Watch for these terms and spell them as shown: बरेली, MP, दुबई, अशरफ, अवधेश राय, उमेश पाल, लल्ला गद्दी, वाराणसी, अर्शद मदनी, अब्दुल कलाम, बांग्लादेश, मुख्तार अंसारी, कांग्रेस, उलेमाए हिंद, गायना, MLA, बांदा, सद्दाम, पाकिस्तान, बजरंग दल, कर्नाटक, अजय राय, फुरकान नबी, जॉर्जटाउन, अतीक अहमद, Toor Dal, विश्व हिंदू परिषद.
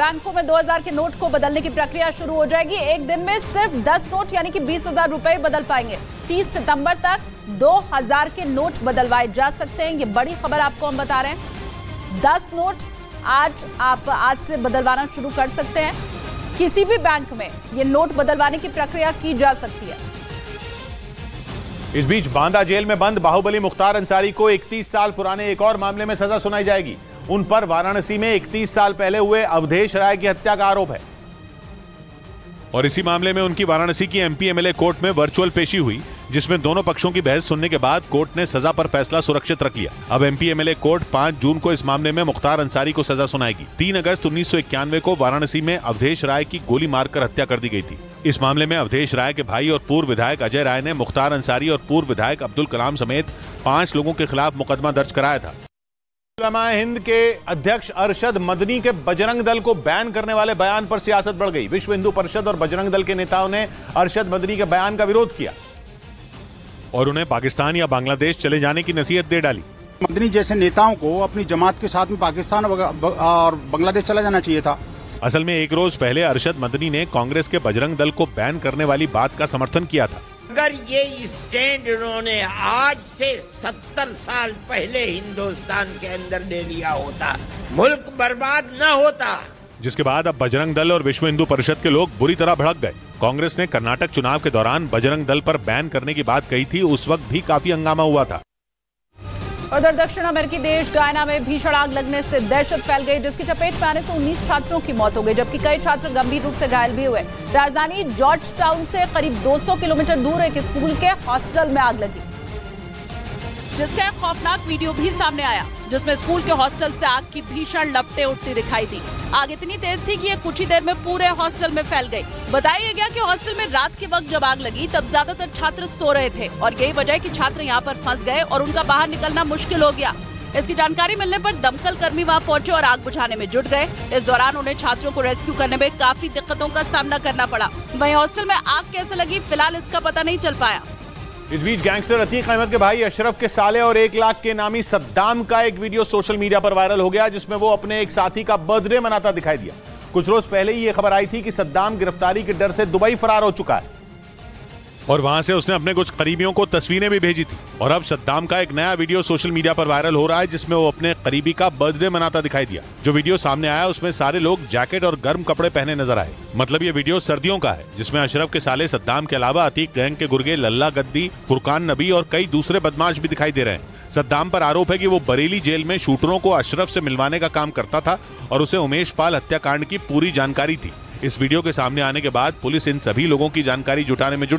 बैंकों में 2000 के नोट को बदलने की प्रक्रिया शुरू हो जाएगी। एक दिन में सिर्फ 10 नोट यानी कि 20,000 रुपए बदल पाएंगे। 30 सितंबर तक 2000 के नोट बदलवाए जा सकते हैं। ये बड़ी खबर आपको हम बता रहे हैं। 10 नोट आज से बदलवाना शुरू कर सकते हैं। किसी भी बैंक में ये नोट बदलवाने की प्रक्रिया की जा सकती है। इस बीच बांदा जेल में बंद बाहुबली मुख्तार अंसारी को 31 साल पुराने एक और मामले में सजा सुनाई जाएगी। उन पर वाराणसी में 31 साल पहले हुए अवधेश राय की हत्या का आरोप है और इसी मामले में उनकी वाराणसी की MP MLA कोर्ट में वर्चुअल पेशी हुई, जिसमें दोनों पक्षों की बहस सुनने के बाद कोर्ट ने सजा पर फैसला सुरक्षित रख लिया। अब MP MLA कोर्ट 5 जून को इस मामले में मुख्तार अंसारी को सजा सुनाएगी। 3 अगस्त 1991 को वाराणसी में अवधेश राय की गोली मारकर हत्या कर दी गई थी। इस मामले में अवधेश राय के भाई और पूर्व विधायक अजय राय ने मुख्तार अंसारी और पूर्व विधायक अब्दुल कलाम समेत 5 लोगों के खिलाफ मुकदमा दर्ज कराया था। उलेमाए हिंद के अध्यक्ष अर्शद मदनी के बजरंग दल को बैन करने वाले बयान पर सियासत बढ़ गई। विश्व हिंदू परिषद और बजरंग दल के नेताओं ने अर्शद मदनी के बयान का विरोध किया और उन्हें पाकिस्तान या बांग्लादेश चले जाने की नसीहत दे डाली। मदनी जैसे नेताओं को अपनी जमात के साथ में पाकिस्तान और बांग्लादेश चला जाना चाहिए था। असल में एक रोज पहले अर्शद मदनी ने कांग्रेस के बजरंग दल को बैन करने वाली बात का समर्थन किया था। अगर ये स्टैंड उन्होंने आज से 70 साल पहले हिंदुस्तान के अंदर ले लिया होता, मुल्क बर्बाद न होता। जिसके बाद अब बजरंग दल और विश्व हिंदू परिषद के लोग बुरी तरह भड़क गए। कांग्रेस ने कर्नाटक चुनाव के दौरान बजरंग दल पर बैन करने की बात कही थी। उस वक्त भी काफी हंगामा हुआ था। उधर दक्षिण अमेरिकी देश गायना में भीषण आग लगने से दहशत फैल गई, जिसकी चपेट में आने से 19 छात्रों की मौत हो गई, जबकि कई छात्र गंभीर रूप से घायल भी हुए। राजधानी जॉर्जटाउन से करीब 200 किलोमीटर दूर एक स्कूल के हॉस्टल में आग लगी, जिसका एक खौफनाक वीडियो भी सामने आया, जिसमें स्कूल के हॉस्टल से आग की भीषण लपटें उठती दिखाई दी। आग इतनी तेज थी कि ये कुछ ही देर में पूरे हॉस्टल में फैल गई। बताया गया कि हॉस्टल में रात के वक्त जब आग लगी तब ज्यादातर छात्र सो रहे थे और यही वजह है कि छात्र यहाँ पर फंस गए और उनका बाहर निकलना मुश्किल हो गया। इसकी जानकारी मिलने पर दमकल कर्मी वहाँ पहुँचे और आग बुझाने में जुट गए। इस दौरान उन्हें छात्रों को रेस्क्यू करने में काफी दिक्कतों का सामना करना पड़ा। वहीं हॉस्टल में आग कैसे लगी फिलहाल इसका पता नहीं चल पाया। इस बीच गैंगस्टर अतीक अहमद के भाई अशरफ के साले और 1 लाख के नामी सद्दाम का एक वीडियो सोशल मीडिया पर वायरल हो गया, जिसमें वो अपने एक साथी का बर्थडे मनाता दिखाई दिया। कुछ रोज पहले ही ये खबर आई थी कि सद्दाम गिरफ्तारी के डर से दुबई फरार हो चुका है और वहां से उसने अपने कुछ करीबियों को तस्वीरें भी भेजी थी। और अब सद्दाम का एक नया वीडियो सोशल मीडिया पर वायरल हो रहा है, जिसमें वो अपने करीबी का बर्थडे मनाता दिखाई दिया। जो वीडियो सामने आया उसमें सारे लोग जैकेट और गर्म कपड़े पहने नजर आए। मतलब ये वीडियो सर्दियों का है, जिसमें अशरफ के साले सद्दाम के अलावा अतीक गैंग के गुर्गे लल्ला गद्दी, फुरकान नबी और कई दूसरे बदमाश भी दिखाई दे रहे हैं। सद्दाम पर आरोप है कि वो बरेली जेल में शूटरों को अशरफ से मिलवाने का काम करता था और उसे उमेश पाल हत्याकांड की पूरी जानकारी थी। इस वीडियो के सामने आने के बाद पुलिस इन सभी लोगों की जानकारी जुटाने में जुट गई।